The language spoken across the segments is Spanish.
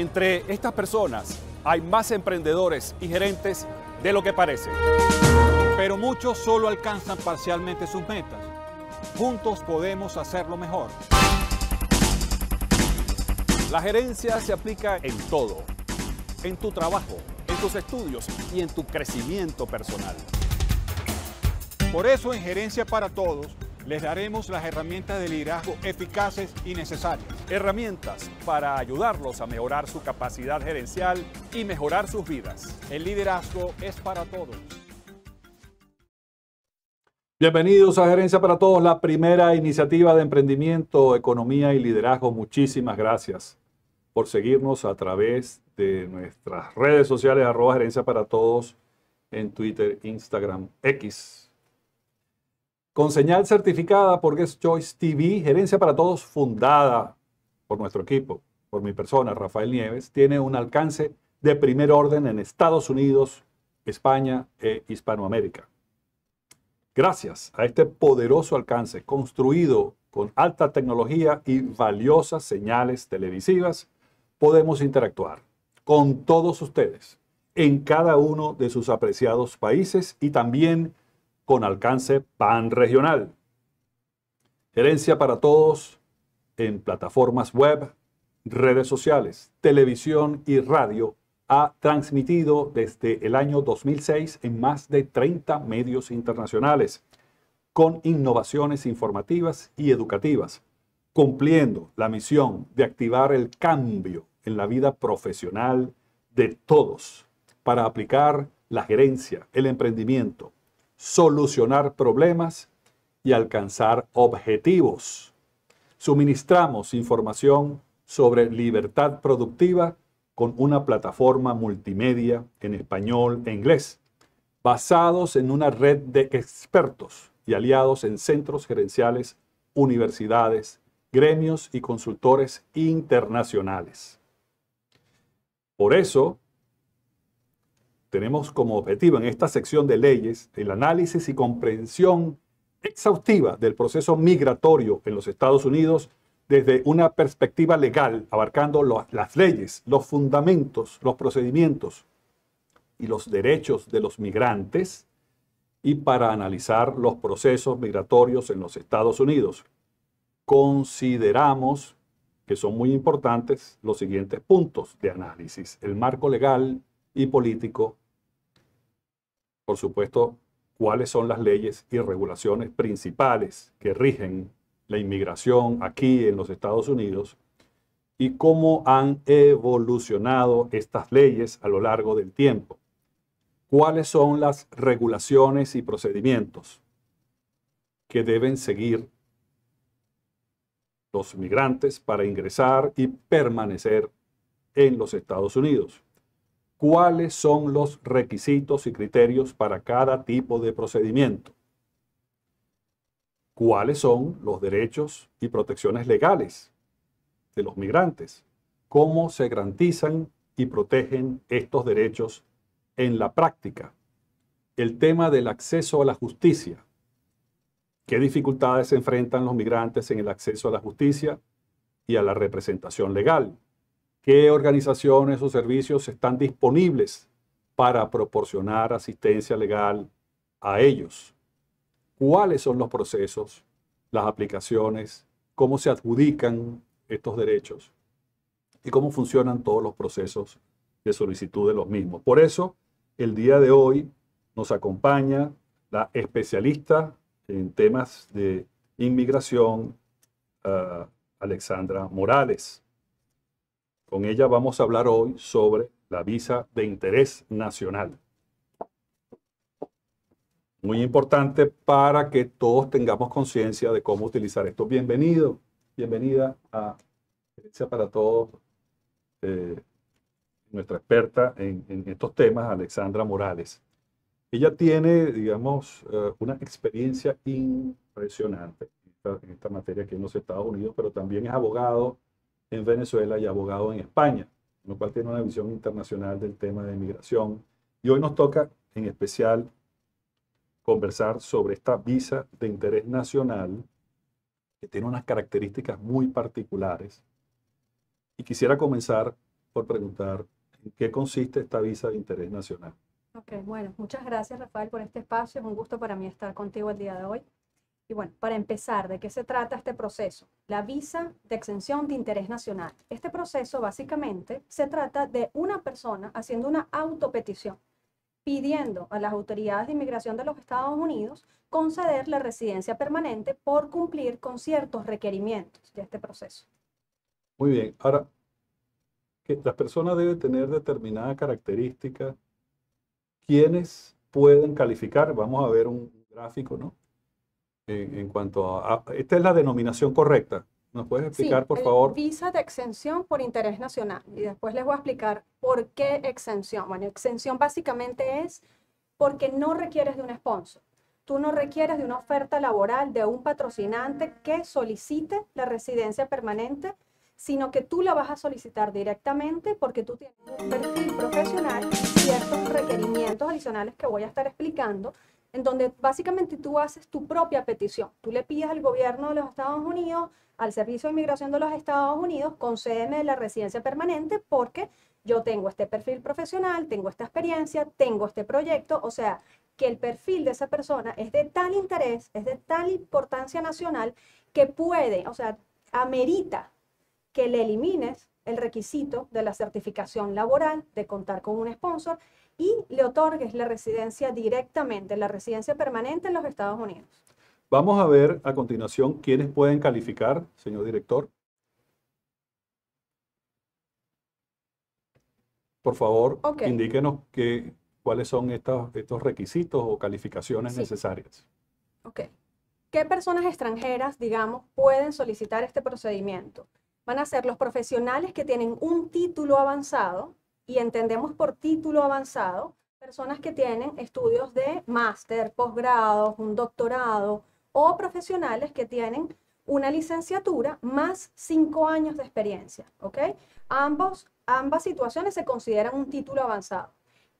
Entre estas personas hay más emprendedores y gerentes de lo que parece. Pero muchos solo alcanzan parcialmente sus metas. Juntos podemos hacerlo mejor. La gerencia se aplica en todo. En tu trabajo, en tus estudios y en tu crecimiento personal. Por eso en Gerencia para Todos les daremos las herramientas de liderazgo eficaces y necesarias. Herramientas para ayudarlos a mejorar su capacidad gerencial y mejorar sus vidas. El liderazgo es para todos. Bienvenidos a Gerencia para Todos, la primera iniciativa de emprendimiento, economía y liderazgo. Muchísimas gracias por seguirnos a través de nuestras redes sociales, @gerenciaparatodos, en Twitter, Instagram, X. Con señal certificada por Guest Choice TV, Gerencia para Todos, fundada por nuestro equipo, por mi persona, Rafael Nieves, tiene un alcance de primer orden en Estados Unidos, España e Hispanoamérica. Gracias a este poderoso alcance construido con alta tecnología y valiosas señales televisivas, podemos interactuar con todos ustedes en cada uno de sus apreciados países y también con alcance panregional. Gerencia para Todos en plataformas web, redes sociales, televisión y radio ha transmitido desde el año 2006 en más de 30 medios internacionales con innovaciones informativas y educativas, cumpliendo la misión de activar el cambio en la vida profesional de todos para aplicar la gerencia, el emprendimiento, solucionar problemas y alcanzar objetivos. Suministramos información sobre libertad productiva con una plataforma multimedia en español e inglés, basados en una red de expertos y aliados en centros gerenciales, universidades, gremios y consultores internacionales. Por eso, tenemos como objetivo en esta sección de leyes el análisis y comprensión exhaustiva del proceso migratorio en los Estados Unidos desde una perspectiva legal, abarcando las leyes, los fundamentos, los procedimientos y los derechos de los migrantes, y para analizar los procesos migratorios en los Estados Unidos. Consideramos que son muy importantes los siguientes puntos de análisis: el marco legal y político, por supuesto, cuáles son las leyes y regulaciones principales que rigen la inmigración aquí en los Estados Unidos y cómo han evolucionado estas leyes a lo largo del tiempo. ¿Cuáles son las regulaciones y procedimientos que deben seguir los migrantes para ingresar y permanecer en los Estados Unidos? ¿Cuáles son los requisitos y criterios para cada tipo de procedimiento? ¿Cuáles son los derechos y protecciones legales de los migrantes? ¿Cómo se garantizan y protegen estos derechos en la práctica? El tema del acceso a la justicia. ¿Qué dificultades se enfrentan los migrantes en el acceso a la justicia y a la representación legal? ¿Qué organizaciones o servicios están disponibles para proporcionar asistencia legal a ellos? ¿Cuáles son los procesos, las aplicaciones, cómo se adjudican estos derechos y cómo funcionan todos los procesos de solicitud de los mismos? Por eso, el día de hoy nos acompaña la especialista en temas de inmigración, Alexandra Morales. Con ella vamos a hablar hoy sobre la visa de interés nacional. Muy importante para que todos tengamos conciencia de cómo utilizar esto. Bienvenido, bienvenida a Gerencia para Todos, nuestra experta en estos temas, Alexandra Morales. Ella tiene, digamos, una experiencia impresionante en esta materia aquí en los Estados Unidos, pero también es abogado en Venezuela y abogado en España, lo cual tiene una visión internacional del tema de migración. Y hoy nos toca en especial conversar sobre esta visa de interés nacional que tiene unas características muy particulares. Y quisiera comenzar por preguntar en qué consiste esta visa de interés nacional. Ok, bueno, muchas gracias, Rafael, por este espacio. Es un gusto para mí estar contigo el día de hoy. Y bueno, para empezar, ¿de qué se trata este proceso? La visa de exención de interés nacional. Este proceso básicamente se trata de una persona haciendo una autopetición, pidiendo a las autoridades de inmigración de los Estados Unidos conceder la residencia permanente por cumplir con ciertos requerimientos de este proceso. Muy bien. Ahora, las personas deben tener determinada característica. ¿Quiénes pueden calificar? Vamos a ver un gráfico, ¿no? En cuanto a... Esta es la denominación correcta. ¿Nos puedes explicar, por favor? Visa de exención por interés nacional. Y después les voy a explicar por qué exención. Bueno, exención básicamente es porque no requieres de un sponsor. Tú no requieres de una oferta laboral de un patrocinante que solicite la residencia permanente, sino que tú la vas a solicitar directamente porque tú tienes un perfil profesional y ciertos requerimientos adicionales que voy a estar explicando, en donde básicamente tú haces tu propia petición. Tú le pides al gobierno de los Estados Unidos, al Servicio de Inmigración de los Estados Unidos, concédeme la residencia permanente porque yo tengo este perfil profesional, tengo esta experiencia, tengo este proyecto, o sea, que el perfil de esa persona es de tal interés, es de tal importancia nacional que puede, o sea, amerita que le elimines el requisito de la certificación laboral, de contar con un sponsor y le otorgues la residencia directamente, la residencia permanente en los Estados Unidos. Vamos a ver a continuación quiénes pueden calificar, señor director. Por favor, indíquenos cuáles son estos requisitos o calificaciones necesarias. Ok. ¿Qué personas extranjeras, digamos, pueden solicitar este procedimiento? Van a ser los profesionales que tienen un título avanzado, y entendemos por título avanzado personas que tienen estudios de máster, posgrados, un doctorado, o profesionales que tienen una licenciatura más 5 años de experiencia, ¿ok? Ambas situaciones se consideran un título avanzado.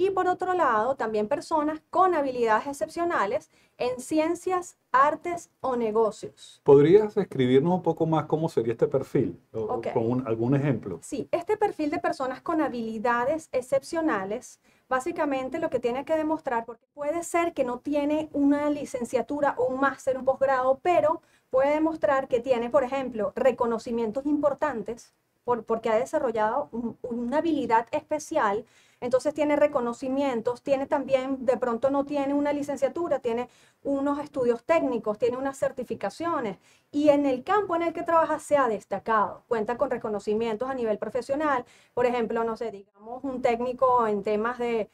Y por otro lado, también personas con habilidades excepcionales en ciencias, artes o negocios. ¿Podrías describirnos un poco más cómo sería este perfil? Con algún ejemplo. Sí, este perfil de personas con habilidades excepcionales, básicamente lo que tiene que demostrar, porque puede ser que no tiene una licenciatura o un máster, un posgrado, pero puede demostrar que tiene, por ejemplo, reconocimientos importantes, porque ha desarrollado una habilidad especial. Entonces tiene reconocimientos, tiene también, de pronto no tiene una licenciatura, tiene unos estudios técnicos, tiene unas certificaciones y en el campo en el que trabaja se ha destacado, cuenta con reconocimientos a nivel profesional, por ejemplo, no sé, digamos un técnico en temas de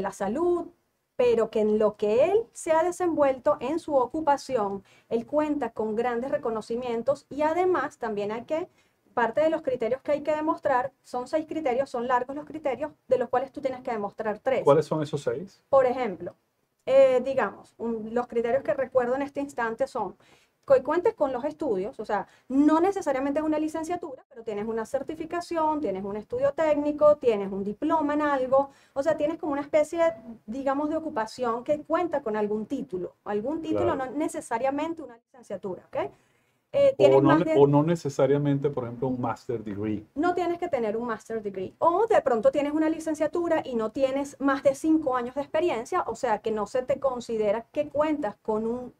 la salud, pero que en lo que él se ha desenvuelto en su ocupación, él cuenta con grandes reconocimientos y además también hay que... Parte de los criterios que hay que demostrar, son 6 criterios, son largos los criterios, de los cuales tú tienes que demostrar 3. ¿Cuáles son esos 6? Por ejemplo, digamos, los criterios que recuerdo en este instante son que cuentes con los estudios, o sea, no necesariamente una licenciatura, pero tienes una certificación, tienes un estudio técnico, tienes un diploma en algo, o sea, tienes como una especie, digamos, de ocupación que cuenta con algún título, claro. No necesariamente una licenciatura, ¿ok? O no necesariamente, por ejemplo, un master degree. No tienes que tener un master degree. O de pronto tienes una licenciatura y no tienes más de 5 años de experiencia, o sea que no se te considera que cuentas con un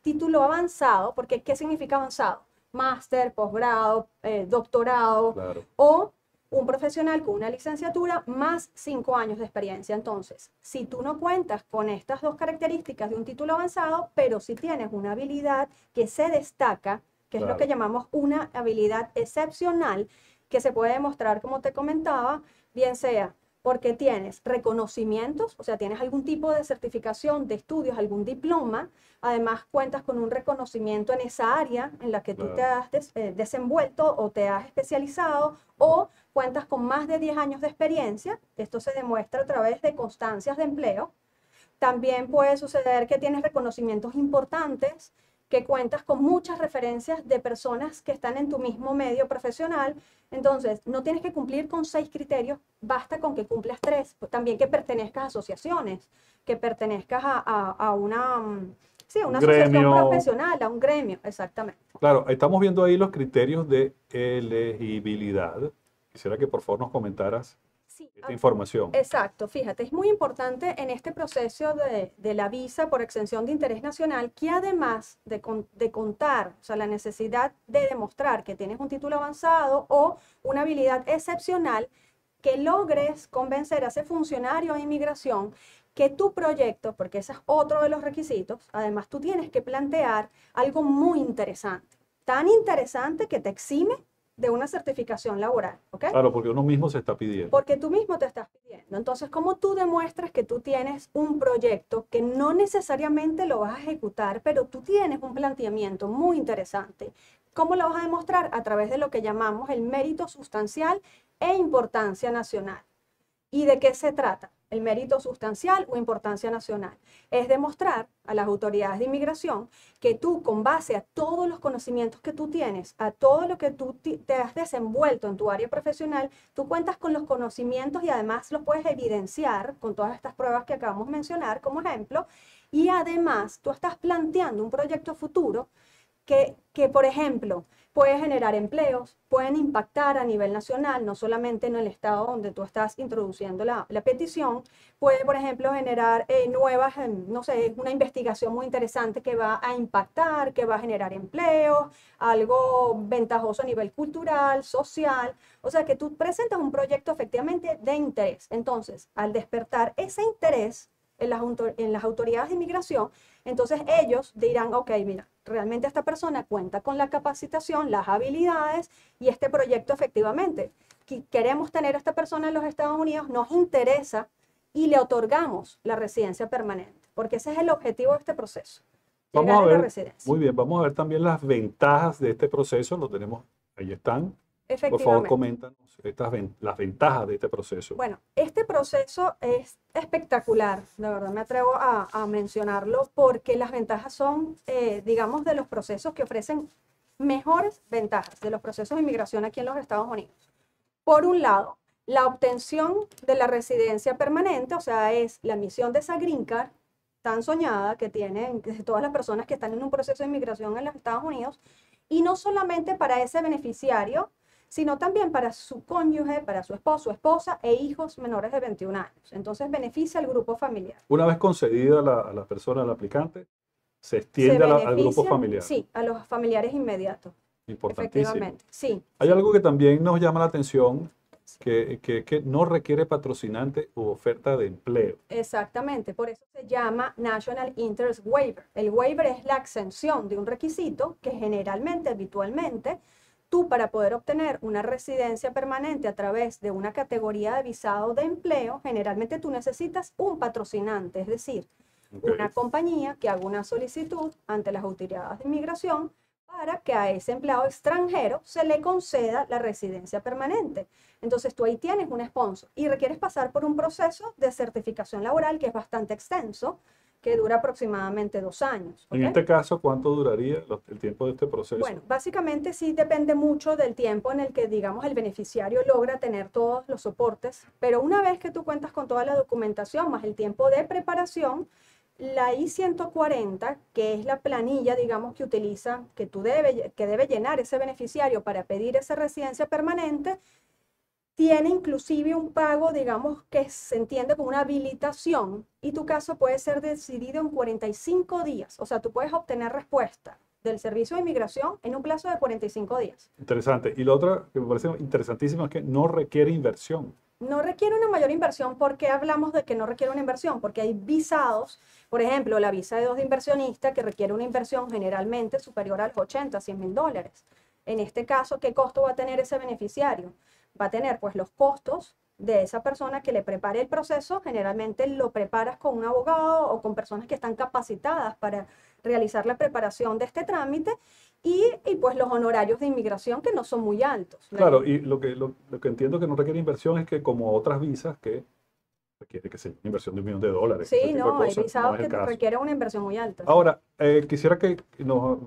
título avanzado, porque ¿qué significa avanzado? Máster, posgrado, doctorado, claro. O un profesional con una licenciatura más 5 años de experiencia. Entonces, si tú no cuentas con estas 2 características de un título avanzado, pero si tienes una habilidad que se destaca, que es lo que llamamos una habilidad excepcional, que se puede demostrar, como te comentaba, bien sea porque tienes reconocimientos, o sea, tienes algún tipo de certificación de estudios, algún diploma, además cuentas con un reconocimiento en esa área en la que tú te has desenvuelto o te has especializado, o cuentas con más de 10 años de experiencia, esto se demuestra a través de constancias de empleo. También puede suceder que tienes reconocimientos importantes, que cuentas con muchas referencias de personas que están en tu mismo medio profesional. Entonces, no tienes que cumplir con 6 criterios, basta con que cumplas 3. También que pertenezcas a asociaciones, que pertenezcas a una asociación profesional, a un gremio, exactamente. Claro, estamos viendo ahí los criterios de elegibilidad Quisiera que por favor nos comentaras esta información. Exacto, fíjate, es muy importante en este proceso de la visa por exención de interés nacional que además de contar, o sea, la necesidad de demostrar que tienes un título avanzado o una habilidad excepcional, que logres convencer a ese funcionario de inmigración que tu proyecto, porque ese es otro de los requisitos, además tú tienes que plantear algo muy interesante, tan interesante que te exime de una certificación laboral, ¿ok? Claro, porque uno mismo se está pidiendo. Porque tú mismo te estás pidiendo. Entonces, ¿cómo tú demuestras que tú tienes un proyecto que no necesariamente lo vas a ejecutar, pero tú tienes un planteamiento muy interesante? ¿Cómo lo vas a demostrar? A través de lo que llamamos el mérito sustancial e importancia nacional. ¿Y de qué se trata? El mérito sustancial o importancia nacional es demostrar a las autoridades de inmigración que tú, con base a todos los conocimientos que tú tienes, a todo lo que tú te has desenvuelto en tu área profesional, tú cuentas con los conocimientos y además los puedes evidenciar con todas estas pruebas que acabamos de mencionar como ejemplo, y además tú estás planteando un proyecto futuro que por ejemplo, puede generar empleos, pueden impactar a nivel nacional, no solamente en el estado donde tú estás introduciendo la petición, puede, por ejemplo, generar nuevas, no sé, una investigación muy interesante que va a impactar, que va a generar empleos, algo ventajoso a nivel cultural, social, o sea, que tú presentas un proyecto efectivamente de interés. Entonces, al despertar ese interés en las autoridades de inmigración, entonces ellos dirán, ok, mira, realmente esta persona cuenta con la capacitación, las habilidades y este proyecto efectivamente. Queremos tener a esta persona en los Estados Unidos, nos interesa y le otorgamos la residencia permanente, porque ese es el objetivo de este proceso. Vamos a ver, muy bien, vamos a ver también las ventajas de este proceso, lo tenemos, ahí están. Por favor, coméntanos las ventajas de este proceso. Bueno, este proceso es espectacular, de verdad me atrevo a mencionarlo, porque las ventajas son, digamos, de los procesos que ofrecen mejores ventajas, de los procesos de inmigración aquí en los Estados Unidos. Por un lado, la obtención de la residencia permanente, o sea, es la misión de esa green card tan soñada que tienen todas las personas que están en un proceso de inmigración en los Estados Unidos, y no solamente para ese beneficiario, sino también para su cónyuge, para su esposo, esposa e hijos menores de 21 años. Entonces beneficia al grupo familiar. Una vez concedida a la persona, al aplicante, se extiende al grupo familiar. Sí, a los familiares inmediatos. Importantísimo. Efectivamente, sí. Hay algo que también nos llama la atención, que no requiere patrocinante u oferta de empleo. Exactamente, por eso se llama National Interest Waiver. El waiver es la exención de un requisito que generalmente, habitualmente, tú para poder obtener una residencia permanente a través de una categoría de visado de empleo, generalmente tú necesitas un patrocinante, es decir, una compañía que haga una solicitud ante las autoridades de inmigración para que a ese empleado extranjero se le conceda la residencia permanente. Entonces tú ahí tienes un sponsor y requieres pasar por un proceso de certificación laboral que es bastante extenso, que dura aproximadamente 2 años. ¿Okay? En este caso, ¿cuánto duraría el tiempo de este proceso? Bueno, básicamente sí depende mucho del tiempo en el que, digamos, el beneficiario logra tener todos los soportes, pero una vez que tú cuentas con toda la documentación, más el tiempo de preparación, la I-140, que es la planilla, digamos, que utiliza, que debe llenar ese beneficiario para pedir esa residencia permanente, tiene inclusive un pago, digamos, que se entiende como una habilitación y tu caso puede ser decidido en 45 días. O sea, tú puedes obtener respuesta del Servicio de Inmigración en un plazo de 45 días. Interesante. Y lo otro que me parece interesantísimo es que no requiere inversión. No requiere una mayor inversión. ¿Por qué hablamos de que no requiere una inversión? Porque hay visados, por ejemplo, la visa de 2 de inversionista que requiere una inversión generalmente superior a los $80,000 a $100,000. En este caso, ¿qué costo va a tener ese beneficiario? Va a tener pues los costos de esa persona que le prepare el proceso, generalmente lo preparas con un abogado o con personas que están capacitadas para realizar la preparación de este trámite y pues los honorarios de inmigración que no son muy altos, ¿no? Claro, y lo que entiendo que no requiere inversión es que como otras visas que requiere que sea inversión de $1 millón. Sí, no, hay visados que requieren una inversión muy alta. Ahora, quisiera que nos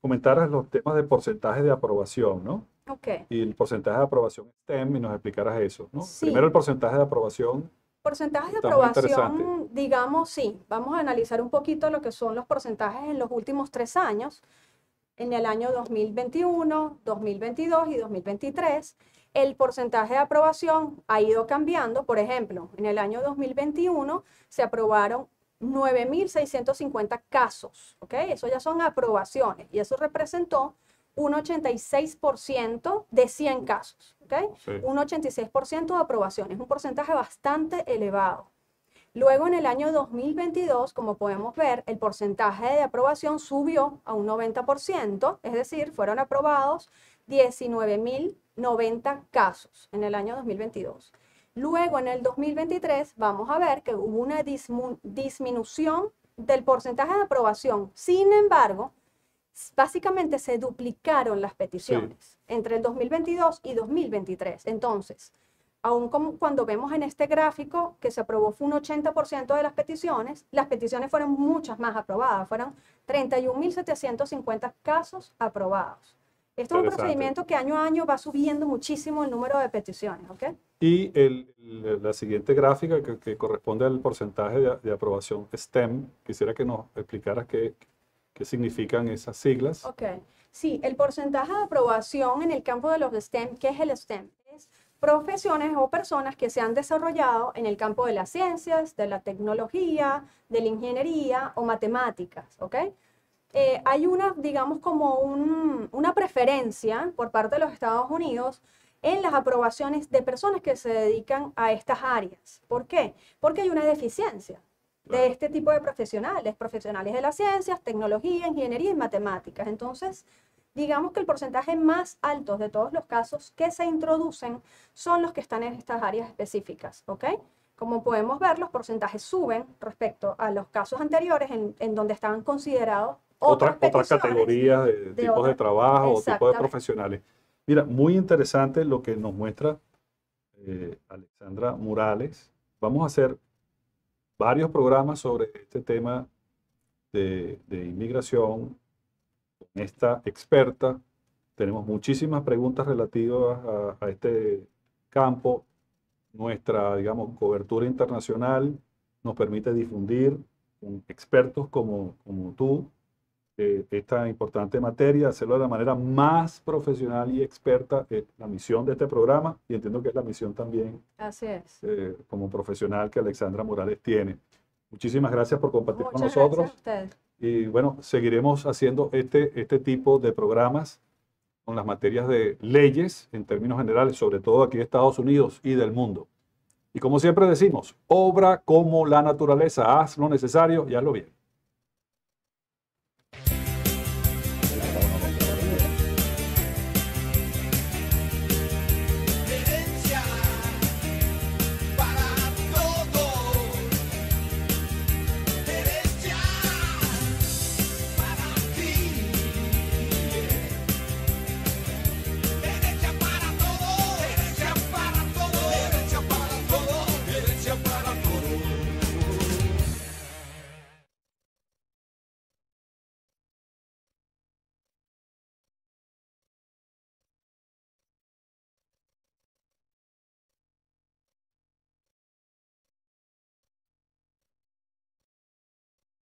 comentaras los temas de porcentaje de aprobación, ¿no? Okay. Y el porcentaje de aprobación STEM, y nos explicarás eso, ¿no? Sí. Primero el porcentaje de aprobación. Porcentajes de aprobación, digamos, sí. Vamos a analizar un poquito lo que son los porcentajes en los últimos 3 años, en el año 2021, 2022 y 2023. el porcentaje de aprobación ha ido cambiando. Por ejemplo, en el año 2021 se aprobaron 9.650 casos, ¿ok? Eso ya son aprobaciones y eso representó un 86% de 100 casos, ¿ok? Sí. Un 86% de aprobaciones, un porcentaje bastante elevado. Luego en el año 2022, como podemos ver, el porcentaje de aprobación subió a un 90%, es decir, fueron aprobados 19.090 casos en el año 2022. Luego en el 2023 vamos a ver que hubo una disminución del porcentaje de aprobación. Sin embargo, básicamente se duplicaron las peticiones entre el 2022 y 2023. Entonces, aún como cuando vemos en este gráfico que se aprobó fue un 80% de las peticiones fueron muchas más aprobadas, fueron 31.750 casos aprobados. Esto es un procedimiento que año a año va subiendo muchísimo el número de peticiones, ¿ok? Y la siguiente gráfica que corresponde al porcentaje de aprobación STEM, quisiera que nos explicaras qué significan esas siglas. Ok, sí, el porcentaje de aprobación en el campo de los STEM, ¿qué es el STEM? Es profesiones o personas que se han desarrollado en el campo de las ciencias, de la tecnología, de la ingeniería o matemáticas, ¿ok? Hay una, digamos, como una preferencia por parte de los Estados Unidos en las aprobaciones de personas que se dedican a estas áreas. ¿Por qué? Porque hay una deficiencia de este tipo de profesionales, profesionales de las ciencias, tecnología, ingeniería y matemáticas. Entonces, digamos que el porcentaje más alto de todos los casos que se introducen son los que están en estas áreas específicas, ¿ok? Como podemos ver, los porcentajes suben respecto a los casos anteriores en donde estaban considerados otras categorías, tipos de trabajo o tipos de profesionales. Mira, muy interesante lo que nos muestra Alexandra Morales. Vamos a hacer varios programas sobre este tema de inmigración. Con esta experta tenemos muchísimas preguntas relativas a este campo. Nuestra, digamos, cobertura internacional nos permite difundir con expertos como tú esta importante materia, hacerlo de la manera más profesional y experta, es la misión de este programa y entiendo que es la misión también. Así es. Como profesional que Alexandra Morales tiene. Muchísimas gracias por compartir con nosotros. Muchas gracias a usted. Y bueno, seguiremos haciendo este tipo de programas con las materias de leyes en términos generales, sobre todo aquí de Estados Unidos y del mundo. Y como siempre decimos, obra como la naturaleza, haz lo necesario y hazlo bien.